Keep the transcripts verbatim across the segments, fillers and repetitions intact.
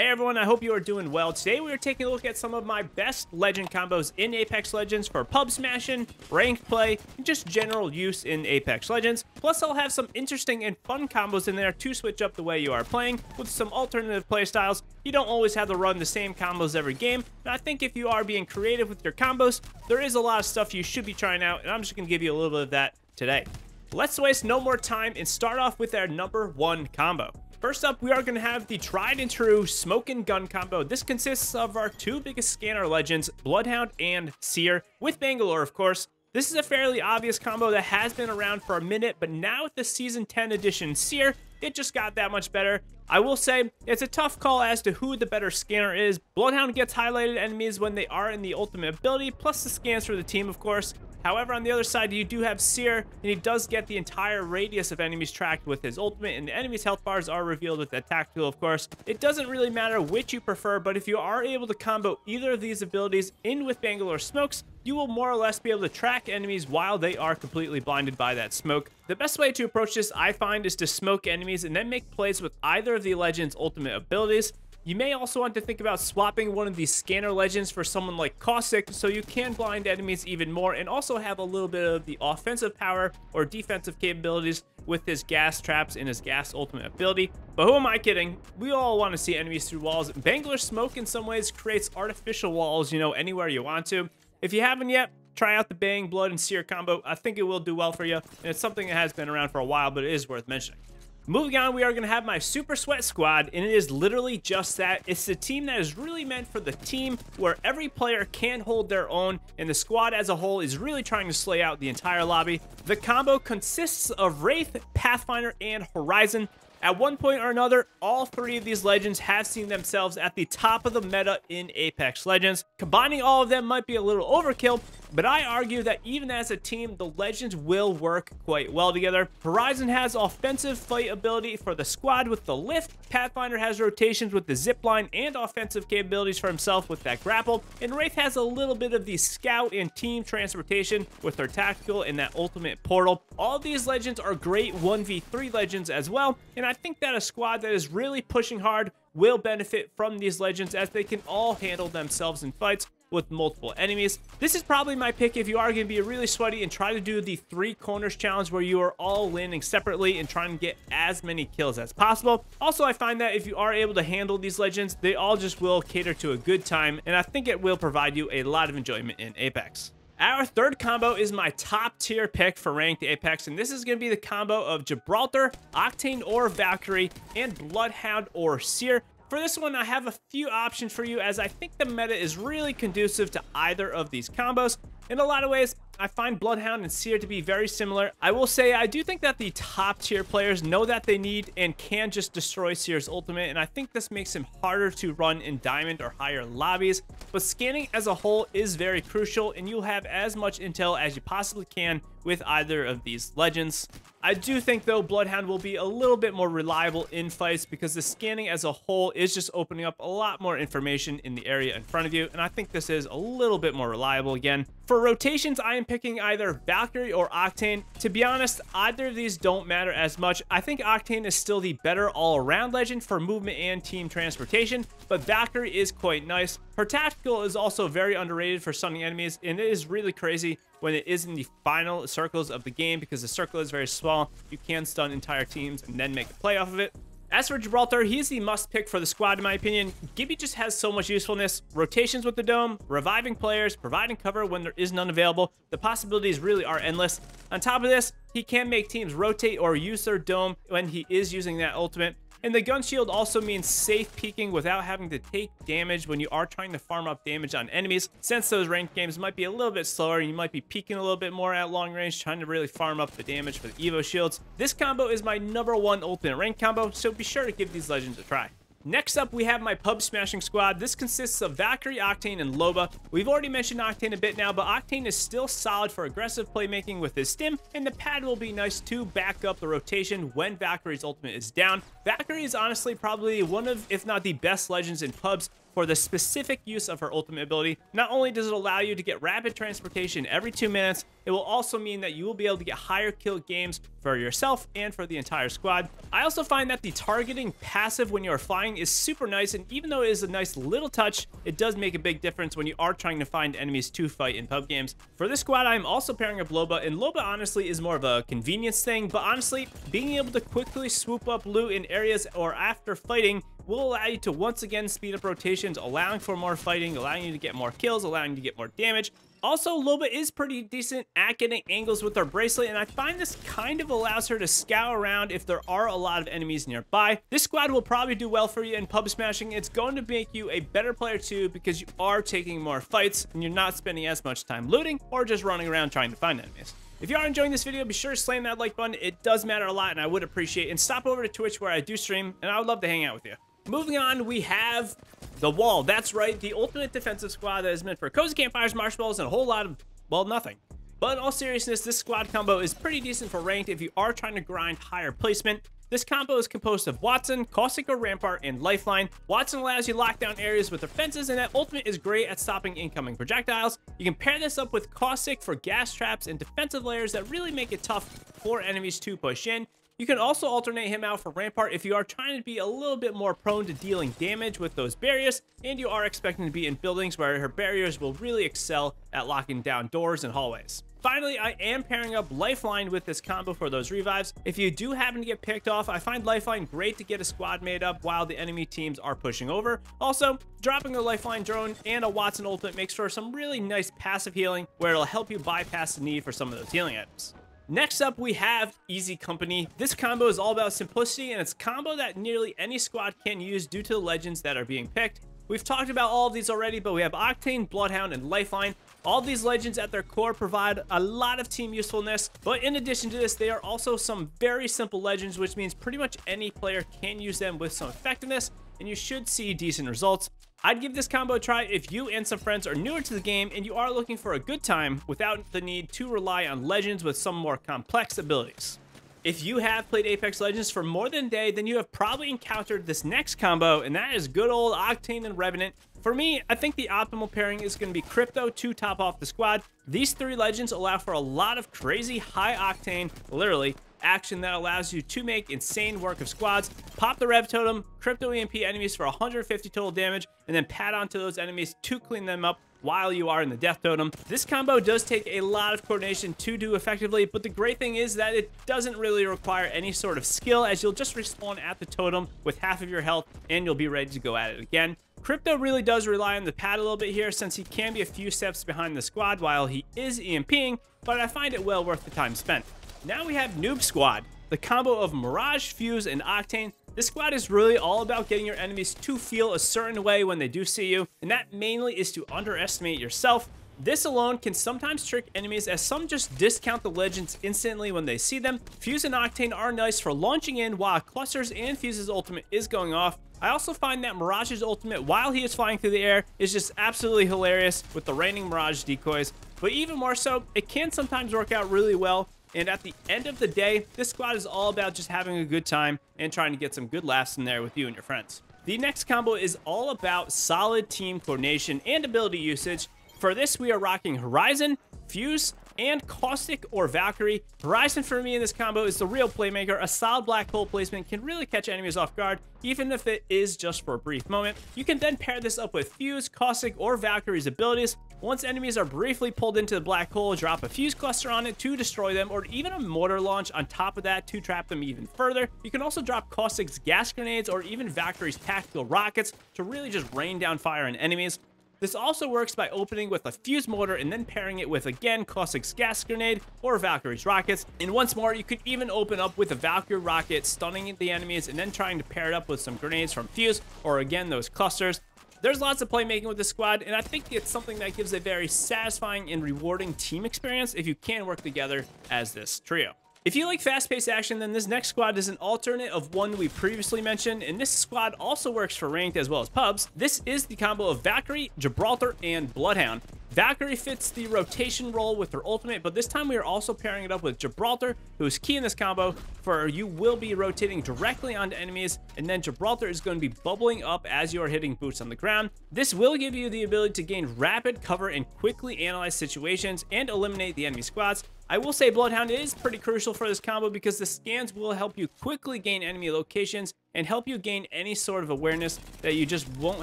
Hey everyone, I hope you are doing well. Today we are taking a look at some of my best legend combos in Apex Legends for pub smashing, ranked play, and just general use in Apex Legends. Plus I'll have some interesting and fun combos in there to switch up the way you are playing with some alternative play styles. You don't always have to run the same combos every game, and I think if you are being creative with your combos, there is a lot of stuff you should be trying out, and I'm just going to give you a little bit of that today. Let's waste no more time and start off with our number one combo. First up, we are going to have the tried and true smoke and gun combo. This consists of our two biggest scanner legends, Bloodhound and Seer, with Bangalore, of course. This is a fairly obvious combo that has been around for a minute, but now with the Season ten edition Seer, it just got that much better. I will say, it's a tough call as to who the better scanner is. Bloodhound gets highlighted enemies when they are in the ultimate ability, plus the scans for the team, of course. However, on the other side, you do have Seer, and he does get the entire radius of enemies tracked with his ultimate, and the enemy's health bars are revealed with that tactical, of course. It doesn't really matter which you prefer, but if you are able to combo either of these abilities in with Bangalore smokes, you will more or less be able to track enemies while they are completely blinded by that smoke. The best way to approach this, I find, is to smoke enemies and then make plays with either of the legend's ultimate abilities. You may also want to think about swapping one of these scanner legends for someone like Caustic, so you can blind enemies even more and also have a little bit of the offensive power or defensive capabilities with his gas traps and his gas ultimate ability. But who am I kidding? We all want to see enemies through walls. Bangalore smoke in some ways creates artificial walls, you know, anywhere you want to. If you haven't yet, try out the Bang, Blood, and Seer combo. I think it will do well for you, and it's something that has been around for a while, but it is worth mentioning. Moving on, we are going to have my Super Sweat Squad, and it is literally just that. It's the team that is really meant for the team, where every player can hold their own, and the squad as a whole is really trying to slay out the entire lobby. The combo consists of Wraith, Pathfinder, and Horizon. At one point or another, all three of these legends have seen themselves at the top of the meta in Apex Legends. Combining all of them might be a little overkill, but I argue that even as a team, the legends will work quite well together. Horizon has offensive fight ability for the squad with the lift. Pathfinder has rotations with the zipline and offensive capabilities for himself with that grapple. And Wraith has a little bit of the scout and team transportation with their tactical and that ultimate portal. All these legends are great one v three legends as well. And I think that a squad that is really pushing hard will benefit from these legends, as they can all handle themselves in fights with multiple enemies. This is probably my pick if you are going to be really sweaty and try to do the three corners challenge, where you are all landing separately and trying to get as many kills as possible. Also, I find that if you are able to handle these legends, they all just will cater to a good time, and I think it will provide you a lot of enjoyment in Apex. Our third combo is my top tier pick for ranked Apex, and this is going to be the combo of Gibraltar, Octane or Valkyrie, and Bloodhound or Seer. For this one, I have a few options for you, as I think the meta is really conducive to either of these combos. In a lot of ways, I find Bloodhound and Seer to be very similar. I will say, I do think that the top tier players know that they need and can just destroy Seer's ultimate, and I think this makes him harder to run in diamond or higher lobbies. But scanning as a whole is very crucial, and you'll have as much intel as you possibly can with either of these legends. I do think, though, Bloodhound will be a little bit more reliable in fights, because the scanning as a whole is just opening up a lot more information in the area in front of you, and I think this is a little bit more reliable again. For rotations, I am picking either Valkyrie or Octane. To be honest, either of these don't matter as much. I think Octane is still the better all-around legend for movement and team transportation, but Valkyrie is quite nice. Her tactical is also very underrated for stunning enemies, and it is really crazy when it is in the final circles of the game, because the circle is very small. You can stun entire teams and then make a play off of it. As for Gibraltar, he's the must pick for the squad in my opinion. Gibby just has so much usefulness. Rotations with the dome, reviving players, providing cover when there is none available. The possibilities really are endless. On top of this, he can make teams rotate or use their dome when he is using that ultimate. And the gun shield also means safe peeking without having to take damage when you are trying to farm up damage on enemies. Since those ranked games might be a little bit slower, you might be peeking a little bit more at long range, trying to really farm up the damage for the Evo shields. This combo is my number one ultimate ranked combo, so be sure to give these legends a try. Next up, we have my pub smashing squad. This consists of Valkyrie, Octane, and Loba. We've already mentioned Octane a bit now, but Octane is still solid for aggressive playmaking with his stim, and the pad will be nice to back up the rotation when Valkyrie's ultimate is down. Valkyrie is honestly probably one of, if not the best legends in pubs for the specific use of her ultimate ability. Not only does it allow you to get rapid transportation every two minutes, it will also mean that you will be able to get higher kill games for yourself and for the entire squad. I also find that the targeting passive when you are flying is super nice, and even though it is a nice little touch, it does make a big difference when you are trying to find enemies to fight in pub games. For this squad, I am also pairing up Loba, and Loba honestly is more of a convenience thing, but honestly, being able to quickly swoop up loot in areas or after fighting will allow you to once again speed up rotations, allowing for more fighting, allowing you to get more kills, allowing you to get more damage. Also, Loba is pretty decent at getting angles with her bracelet, and I find this kind of allows her to scout around if there are a lot of enemies nearby. This squad will probably do well for you in pub smashing. It's going to make you a better player too, because you are taking more fights and you're not spending as much time looting or just running around trying to find enemies. If you are enjoying this video, be sure to slam that like button. It does matter a lot, and I would appreciate it. And stop over to Twitch where I do stream, and I would love to hang out with you. Moving on, we have the wall. That's right, the ultimate defensive squad that is meant for cozy campfires, marshmallows, and a whole lot of, well, nothing. But in all seriousness, this squad combo is pretty decent for ranked if you are trying to grind higher placement. This combo is composed of Watson, Caustic or Rampart, and Lifeline. Watson allows you to lock down areas with their fences, and that ultimate is great at stopping incoming projectiles. You can pair this up with Caustic for gas traps and defensive layers that really make it tough for enemies to push in. You can also alternate him out for Rampart if you are trying to be a little bit more prone to dealing damage with those barriers, and you are expecting to be in buildings where her barriers will really excel at locking down doors and hallways. Finally, I am pairing up Lifeline with this combo for those revives. If you do happen to get picked off, I find Lifeline great to get a squad made up while the enemy teams are pushing over. Also, dropping a Lifeline drone and a Watson ultimate makes for some really nice passive healing where it'll help you bypass the need for some of those healing items. Next up, we have Easy Company. This combo is all about simplicity, and it's a combo that nearly any squad can use due to the legends that are being picked. We've talked about all of these already, but we have Octane, Bloodhound, and Lifeline. All these legends at their core provide a lot of team usefulness, but in addition to this, they are also some very simple legends, which means pretty much any player can use them with some effectiveness, and you should see decent results. I'd give this combo a try if you and some friends are newer to the game and you are looking for a good time without the need to rely on legends with some more complex abilities. If you have played Apex Legends for more than a day, then you have probably encountered this next combo, and that is good old Octane and Revenant. For me, I think the optimal pairing is going to be Crypto to top off the squad. These three legends allow for a lot of crazy high octane, literally, action that allows you to make insane work of squads. Pop the Rev Totem, Crypto E M P enemies for one hundred fifty total damage, and then pat onto those enemies to clean them up while you are in the death totem. This combo does take a lot of coordination to do effectively, but the great thing is that it doesn't really require any sort of skill, as you'll just respawn at the totem with half of your health and you'll be ready to go at it again. Crypto really does rely on the pad a little bit here, since he can be a few steps behind the squad while he is EMPing, but I find it well worth the time spent. Now we have Noob Squad, the combo of Mirage, Fuse, and Octane. This squad is really all about getting your enemies to feel a certain way when they do see you, and that mainly is to underestimate yourself. This alone can sometimes trick enemies, as some just discount the legends instantly when they see them. Fuse and Octane are nice for launching in while Clusters and Fuse's ultimate is going off. I also find that Mirage's ultimate while he is flying through the air is just absolutely hilarious with the raining Mirage decoys, but even more so, it can sometimes work out really well. And at the end of the day, this squad is all about just having a good time and trying to get some good laughs in there with you and your friends. The next combo is all about solid team coordination and ability usage. For this, we are rocking Horizon, Fuse, and Caustic or Valkyrie. Horizon for me in this combo is the real playmaker. A solid black hole placement can really catch enemies off guard, even if it is just for a brief moment. You can then pair this up with Fuse, Caustic, or Valkyrie's abilities. Once enemies are briefly pulled into the black hole, drop a Fuse cluster on it to destroy them, or even a mortar launch on top of that to trap them even further. You can also drop Caustic's gas grenades or even Valkyrie's tactical rockets to really just rain down fire on enemies. This also works by opening with a Fuse mortar and then pairing it with, again, Caustic's gas grenade or Valkyrie's rockets. And once more, you could even open up with a Valkyrie rocket, stunning the enemies, and then trying to pair it up with some grenades from Fuse or, again, those clusters. There's lots of playmaking with this squad, and I think it's something that gives a very satisfying and rewarding team experience if you can work together as this trio. If you like fast-paced action, then this next squad is an alternate of one we previously mentioned, and this squad also works for ranked as well as pubs. This is the combo of Valkyrie, Gibraltar, and Bloodhound. Valkyrie fits the rotation role with her ultimate, but this time we are also pairing it up with Gibraltar, who is key in this combo, for you will be rotating directly onto enemies, and then Gibraltar is going to be bubbling up as you are hitting boots on the ground. This will give you the ability to gain rapid cover and quickly analyze situations and eliminate the enemy squads. I will say Bloodhound is pretty crucial for this combo because the scans will help you quickly gain enemy locations and help you gain any sort of awareness that you just won't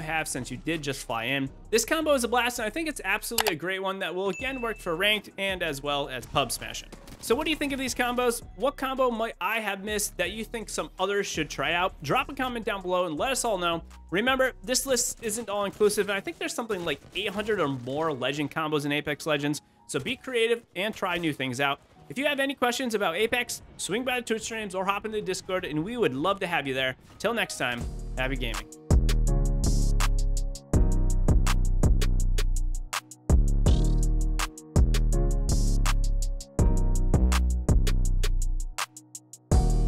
have since you did just fly in. This combo is a blast, and I think it's absolutely a great one that will again work for ranked and as well as pub smashing. So what do you think of these combos? What combo might I have missed that you think some others should try out? Drop a comment down below and let us all know. Remember, this list isn't all inclusive, and I think there's something like eight hundred or more legend combos in Apex Legends. So be creative and try new things out. If you have any questions about Apex, swing by the Twitch streams or hop into the Discord, and we would love to have you there. Till next time, happy gaming.